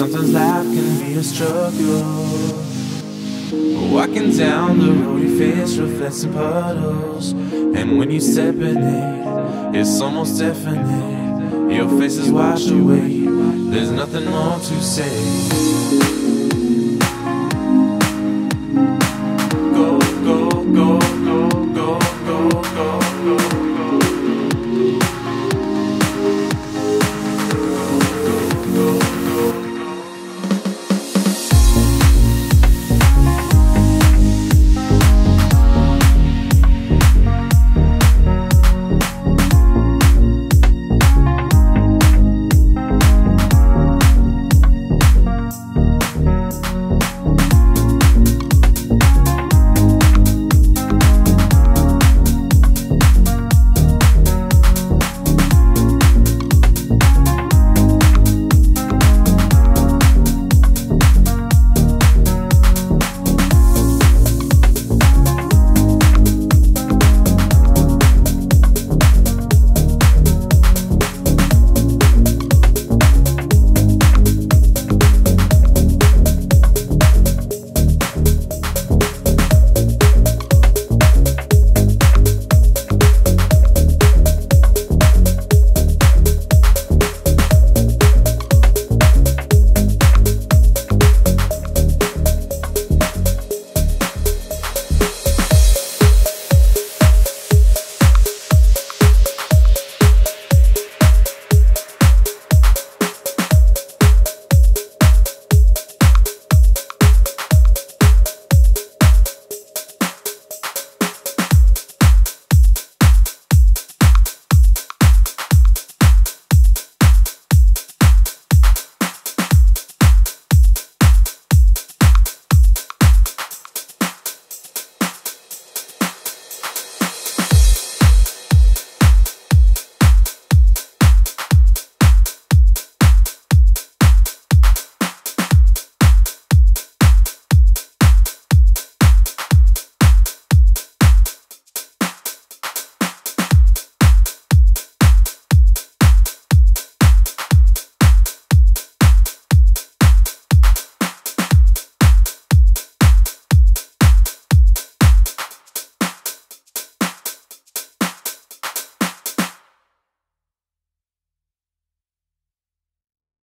Sometimes life can be a struggle. Walking down the road, you face reflects and puddles, and when you step in it, it's almost deafening. Your face is washed away. There's nothing more to say.